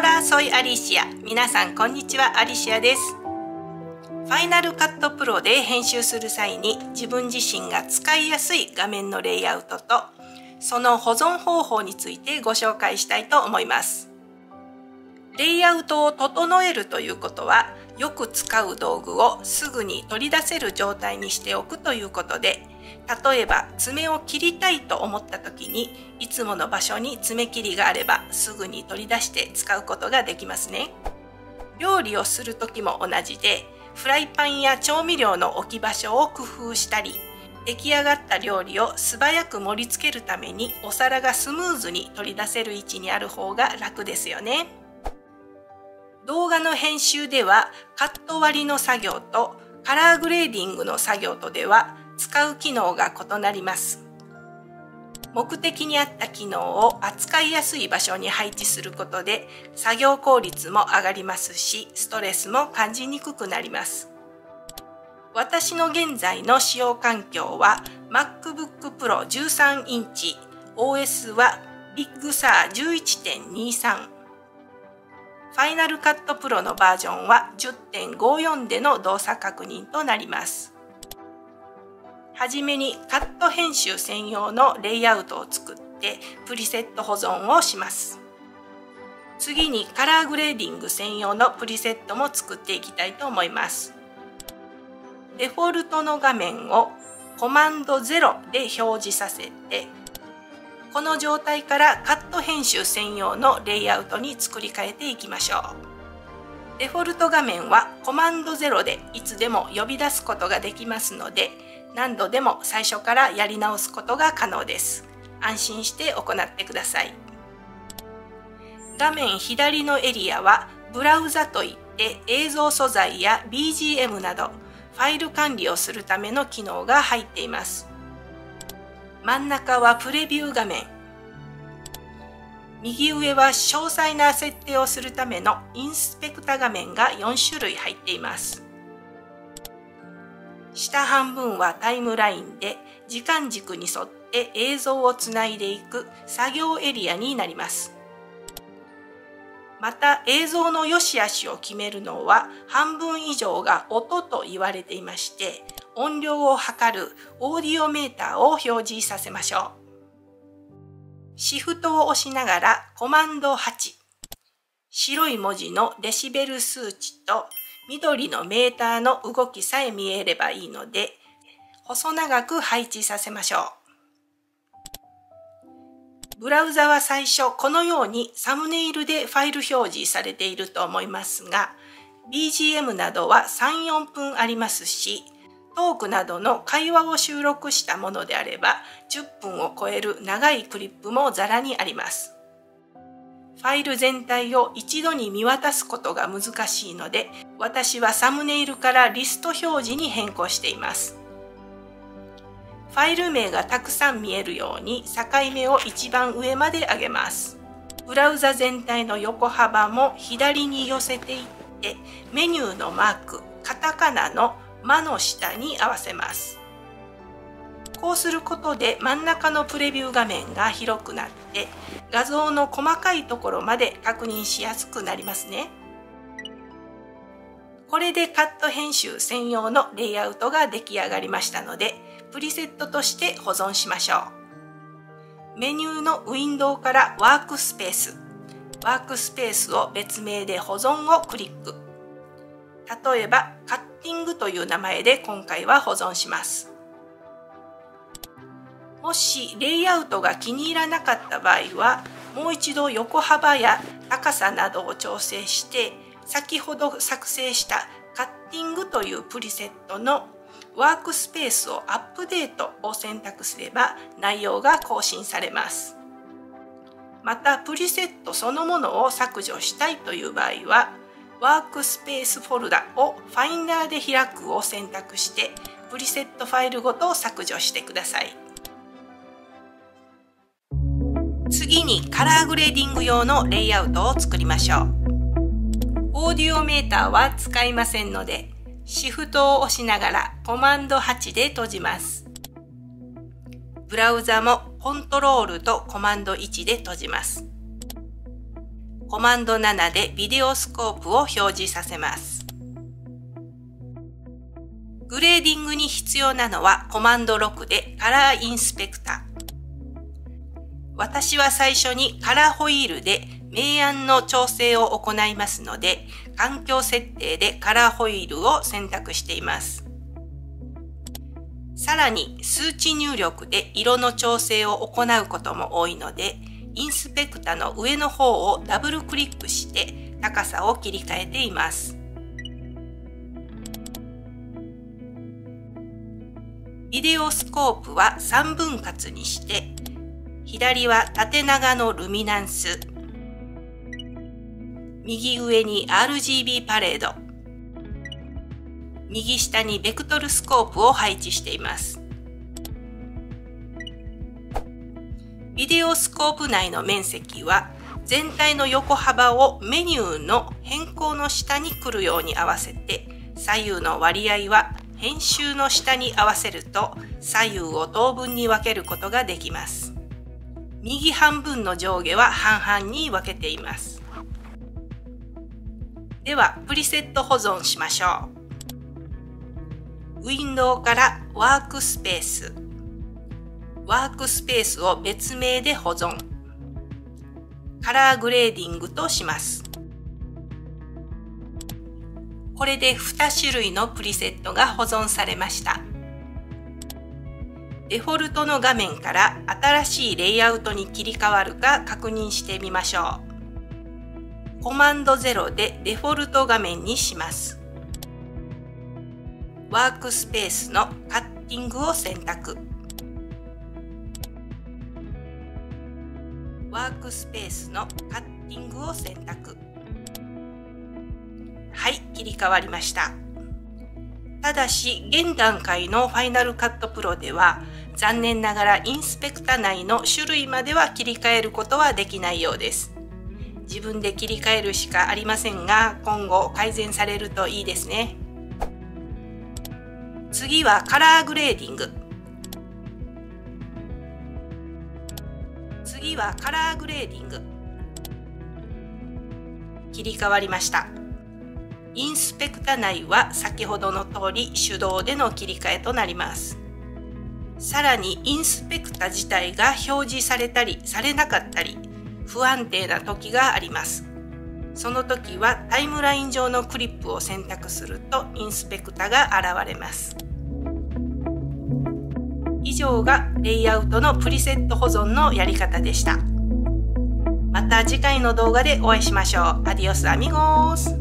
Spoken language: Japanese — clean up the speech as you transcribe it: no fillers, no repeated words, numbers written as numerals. ーラーソイアリシア、皆さんこんにちは、アリシアです。ファイナルカットプロで編集する際に自分自身が使いやすい画面のレイアウトとその保存方法についてご紹介したいと思います。レイアウトを整えるということはよく使う道具をすぐに取り出せる状態にしておくということで、例えば爪を切りたいと思った時にいつもの場所に爪切りがあればすぐに取り出して使うことができますね。料理をする時も同じで、フライパンや調味料の置き場所を工夫したり、出来上がった料理を素早く盛り付けるためにお皿がスムーズに取り出せる位置にある方が楽ですよね。動画の編集ではカット割りの作業とカラーグレーディングの作業とでは使う機能が異なります。目的に合った機能を扱いやすい場所に配置することで作業効率も上がりますし、ストレスも感じにくくなります。私の現在の使用環境は MacBook Pro 13インチ、 OS は BigSir 11.23、 Final Cut Pro のバージョンは 10.54 での動作確認となります。はじめにカット編集専用のレイアウトを作ってプリセット保存をします。次にカラーグレーディング専用のプリセットも作っていきたいと思います。デフォルトの画面をコマンド0で表示させて、この状態からカット編集専用のレイアウトに作り変えていきましょう。デフォルト画面はコマンド0でいつでも呼び出すことができますので、何度でも最初からやり直すことが可能です。安心して行ってください。画面左のエリアはブラウザといって映像素材や BGM などファイル管理をするための機能が入っています。真ん中はプレビュー画面。右上は詳細な設定をするためのインスペクタ画面が4種類入っています。下半分はタイムラインで時間軸に沿って映像をつないでいく作業エリアになります。また映像の良し悪しを決めるのは半分以上が音と言われていまして、音量を測るオーディオメーターを表示させましょう。シフトを押しながらコマンド8、白い文字のデシベル数値と緑のメーターの動きさえ見えればいいので、細長く配置させましょう。ブラウザは最初このようにサムネイルでファイル表示されていると思いますが、 BGM などは 3,4 分ありますし、トークなどの会話を収録したものであれば10分を超える長いクリップもざらにあります。ファイル全体を一度に見渡すことが難しいので、私はサムネイルからリスト表示に変更しています。ファイル名がたくさん見えるように境目を一番上まで上げます。ブラウザ全体の横幅も左に寄せていって、メニューのマーク、カタカナの「マ」の下に合わせます。こうすることで真ん中のプレビュー画面が広くなって画像の細かいところまで確認しやすくなりますね。これでカット編集専用のレイアウトが出来上がりましたので、プリセットとして保存しましょう。メニューのウィンドウからワークスペースを別名で保存をクリック。例えばカッティングという名前で今回は保存します。もしレイアウトが気に入らなかった場合は、もう一度横幅や高さなどを調整して、先ほど作成したカッティングというプリセットのワークスペースをアップデートを選択すれば内容が更新されます。また、プリセットそのものを削除したいという場合は、ワークスペースフォルダをファインダーで開くを選択して、プリセットファイルごと削除してください。次にカラーグレーディング用のレイアウトを作りましょう。オーディオメーターは使いませんので、シフトを押しながらコマンド8で閉じます。ブラウザもコントロールとコマンド1で閉じます。コマンド7でビデオスコープを表示させます。グレーディングに必要なのはコマンド6でカラーインスペクター。私は最初にカラーホイールで明暗の調整を行いますので、環境設定でカラーホイールを選択しています。さらに数値入力で色の調整を行うことも多いので、インスペクタの上の方をダブルクリックして高さを切り替えています。ビデオスコープは3分割にして、左は縦長のルミナンス、右上に RGB パレード、右下にベクトルスコープを配置しています。ビデオスコープ内の面積は全体の横幅をメニューの変更の下に来るように合わせて、左右の割合は編集の下に合わせると左右を等分に分けることができます。右半分の上下は半々に分けています。では、プリセット保存しましょう。ウィンドウからワークスペース。ワークスペースを別名で保存。カラーグレーディングとします。これで2種類のプリセットが保存されました。デフォルトの画面から新しいレイアウトに切り替わるか確認してみましょう。コマンド0でデフォルト画面にします。ワークスペースのカッティングを選択。ワークスペースのカッティングを選択。はい、切り替わりました。ただし、現段階のファイナルカットプロでは、残念ながらインスペクタ内の種類までは切り替えることはできないようです。自分で切り替えるしかありませんが、今後改善されるといいですね。次はカラーグレーディング。次はカラーグレーディング。切り替わりました。インスペクタ内は先ほどの通り手動での切り替えとなります。さらにインスペクタ自体が表示されたりされなかったり不安定な時があります。その時はタイムライン上のクリップを選択するとインスペクタが現れます。以上がレイアウトのプリセット保存のやり方でした。また次回の動画でお会いしましょう。アディオスアミゴース。